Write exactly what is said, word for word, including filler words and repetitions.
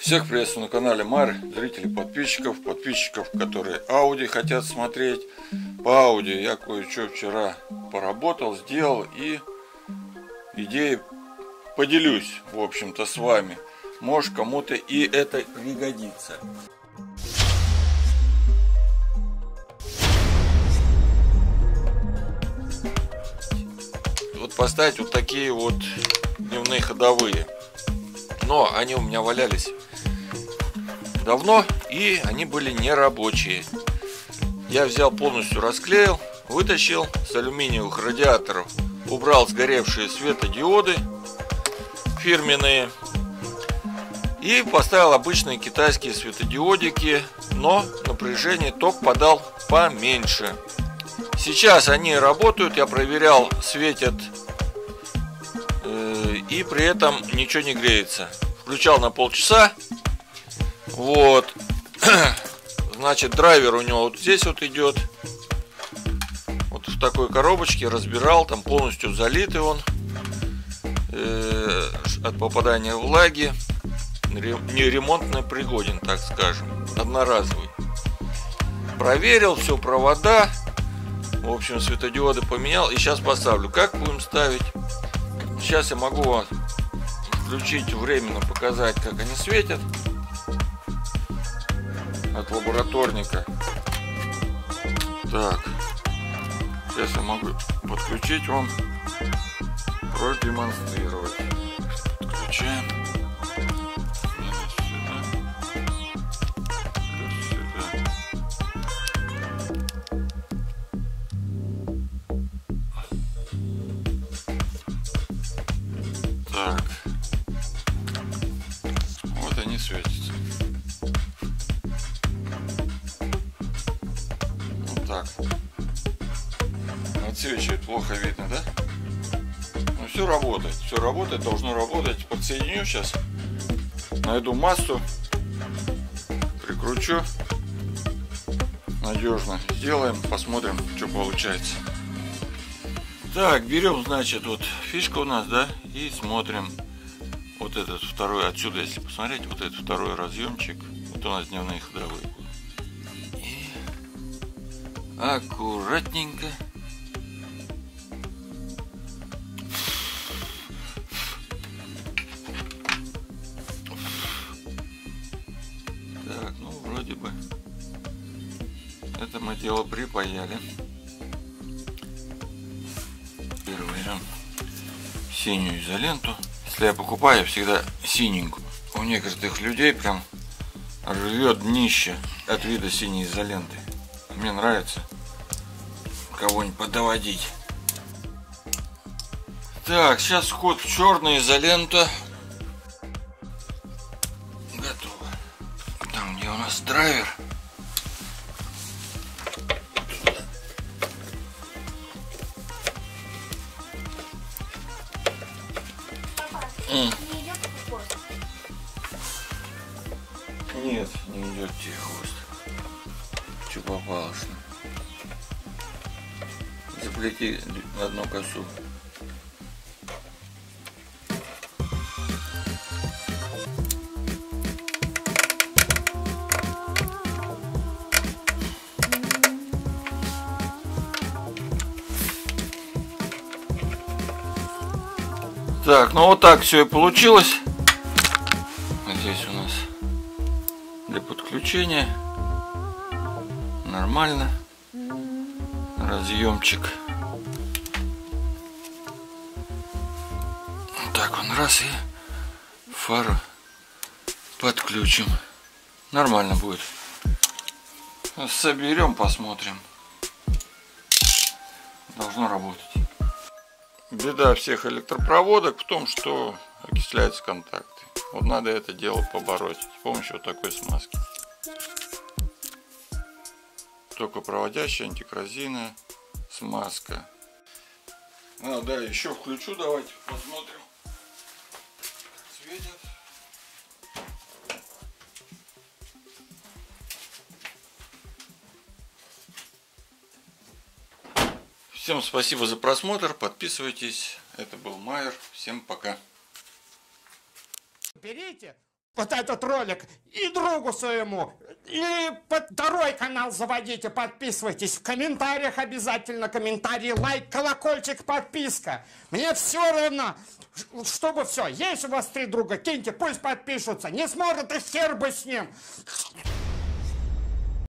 Всех приветствую на канале Маер, зрителей, подписчиков, подписчиков, которые ауди хотят смотреть. По ауди я кое-что вчера поработал, сделал и идеи поделюсь, в общем-то, с вами. Может, кому-то и это пригодится. Вот поставить вот такие вот дневные ходовые. Но они у меня валялись давно, и они были нерабочие. Я взял, полностью расклеил, вытащил с алюминиевых радиаторов, убрал сгоревшие светодиоды фирменные и поставил обычные китайские светодиодики, но напряжение, ток подал поменьше. Сейчас они работают, я проверял, светят э, и при этом ничего не греется. Включал на полчаса, вот, значит, драйвер у него вот здесь вот идет, вот в такой коробочке, разбирал, там полностью залитый он э, от попадания влаги, не ремонтно пригоден, так скажем, одноразовый. Проверил все провода. В общем, светодиоды поменял и сейчас поставлю. Как будем ставить? Сейчас я могу вам включить временно, показать, как они светят от лабораторника. Так, сейчас я могу подключить вам, продемонстрировать. Включаем. Так, вот они светятся. Вот так. Отсвечивает, плохо видно, да? Ну все работает, все работает, должно работать. Подсоединю сейчас, найду массу, прикручу, надежно сделаем, посмотрим, что получается. Так, берем, значит, вот фишка у нас, да, и смотрим вот этот второй, отсюда, если посмотреть, вот этот второй разъемчик, вот у нас дневные ходовые. И аккуратненько. Так, ну, вроде бы это мы дело припаяли. Синюю изоленту, если я покупаю, я всегда синенькую. У некоторых людей прям рвет днище от вида синей изоленты. Мне нравится кого-нибудь подводить. Так, сейчас ход в черную изоленту. Готово. Там, где у нас драйвер. Нет, не идет тебе хвост. Что попалось? Заплети на одну косу. Так, ну вот так все и получилось. Здесь у нас для подключения нормально разъемчик. Так, он раз и фару подключим. Нормально будет. Соберем, посмотрим. Должно работать. Беда всех электропроводок в том, что окисляются контакты. Вот надо это дело побороть с помощью вот такой смазки. Токопроводящая антикоррозийная смазка. А, да, еще включу, давайте посмотрим, как светит. Всем спасибо за просмотр, подписывайтесь, это был Маер, всем пока. берите вот этот ролик и другу своему, и под второй канал заводите, подписывайтесь. В комментариях обязательно комментарий, лайк, колокольчик, подписка. Мне все равно, чтобы все. Есть у вас три друга, киньте, пусть подпишутся. Не смотрят, и хер бы с ним.